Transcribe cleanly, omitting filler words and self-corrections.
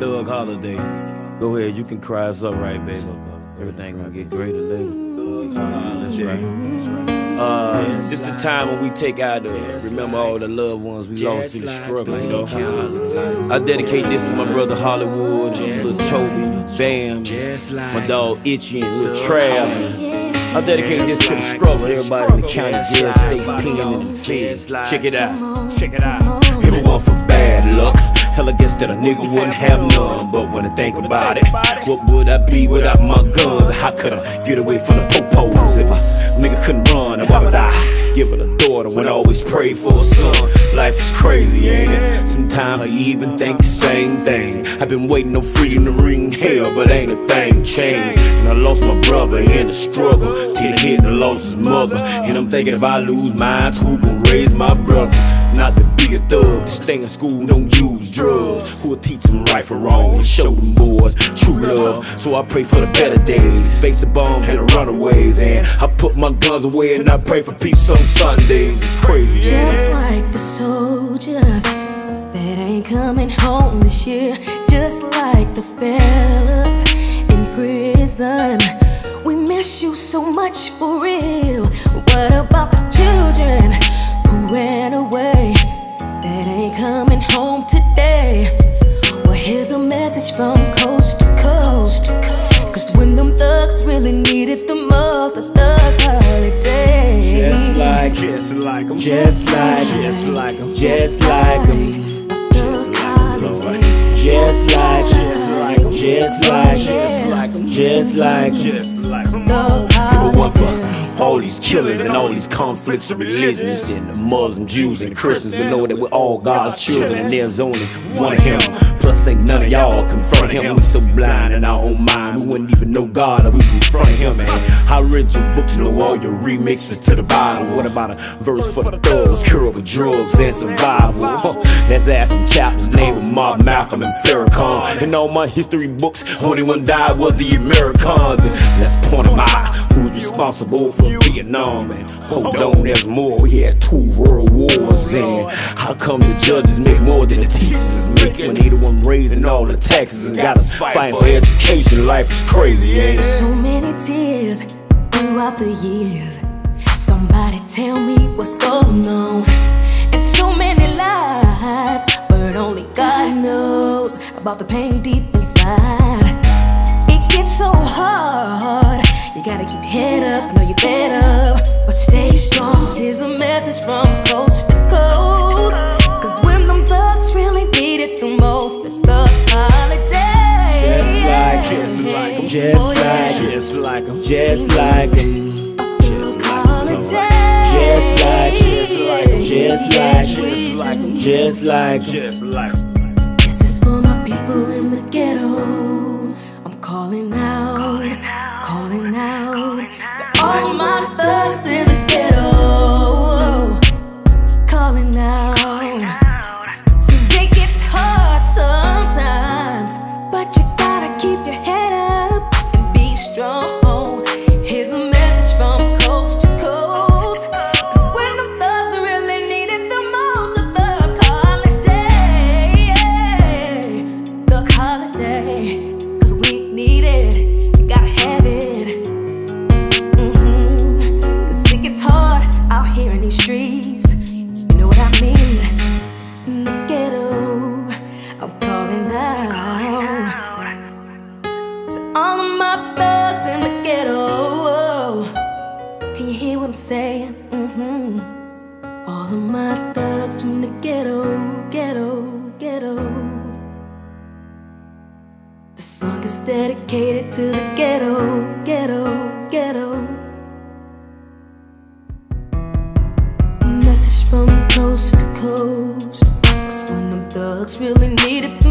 Thug Holiday. Go ahead, you can cry. It's all right, baby. Everything gonna get greater later. That's right. That's right. This is the time when we take out remember all the loved ones we lost through the struggle, you know. I dedicate this to my brother Hollywood, little Toby, Bam, my dog Itchy, and little Trav. I dedicate this to the struggle, everybody in the county, jail, state, penal, and the feds. Check it out. Check it out. Everyone for bad luck. Hell, I guess that a nigga wouldn't have none. But when I think about it, what would I be without my guns? How could I get away from the popos if a nigga couldn't run? If I was giving a daughter when I always prayed for a son. Life is crazy, ain't it? Sometimes I even think the same thing. I've been waiting on freedom to ring hell, but ain't a thing changed. And I lost my brother in the struggle till the hit and lost his mother. And I'm thinking if I lose mine, who gon' raise my brothers? Not to be a thug, stay in school, don't use drugs. Who'll teach them right from wrong and show them boys true love? So I pray for the better days, face the bombs and the runaways, and I put my guns away and I pray for peace on Sundays. It's crazy. Just like the soldiers that ain't coming home this year, just like the fellas in prison, we miss you so much for real. What about the children who ran away that ain't coming home today? Well, here's a message from coast to coast, 'cause when them thugs really need it the most, the thug holiday. Just like 'em. All these killings and all these conflicts of religions, and the Muslims, Jews, and Christians, but know that we're all God's children and there's only one of Him. Plus ain't none of y'all confront Him. We so blind in our own mind, we wouldn't even know God if we was in front of Him. And I read your books, know all your remixes to the Bible. What about a verse for the thugs, cure over drugs and survival? Let's add some chapters, name of Mark, Malcolm, and Farrakhan. In all my history books, only one died was the Americans. And let's point them out, who's responsible for Vietnam? And hold on, there's more. We had 2 world wars, and how come the judges make more than the teachers make when they the one raising all the taxes and got us fighting for education? Life is crazy, ain't it? So many tears throughout the years. Somebody tell me what's going on. And so many lies, but only God knows about the pain deep inside. It gets so hard, you gotta keep head up, I know you're fed up, but stay strong. Here's a message from coast to coast, 'cause when them thugs really need it the most, the thug holiday. Just like 'em. This is for my people in the ghetto. I'm calling out. To all my thugs in the ghetto, calling out, 'cause it gets hard sometimes, but you gotta keep your head up and be strong. Here's a message from coast to coast, 'cause when the thugs really need it the most, the thug holiday. Thug holiday, 'cause we need it. Streets, you know what I mean? In the ghetto, I'm calling out to all of my thugs in the ghetto. Can you hear what I'm saying? All of my thugs from the ghetto, The song is dedicated to the ghetto, From coast to coast, 'cause when them thugs really need it.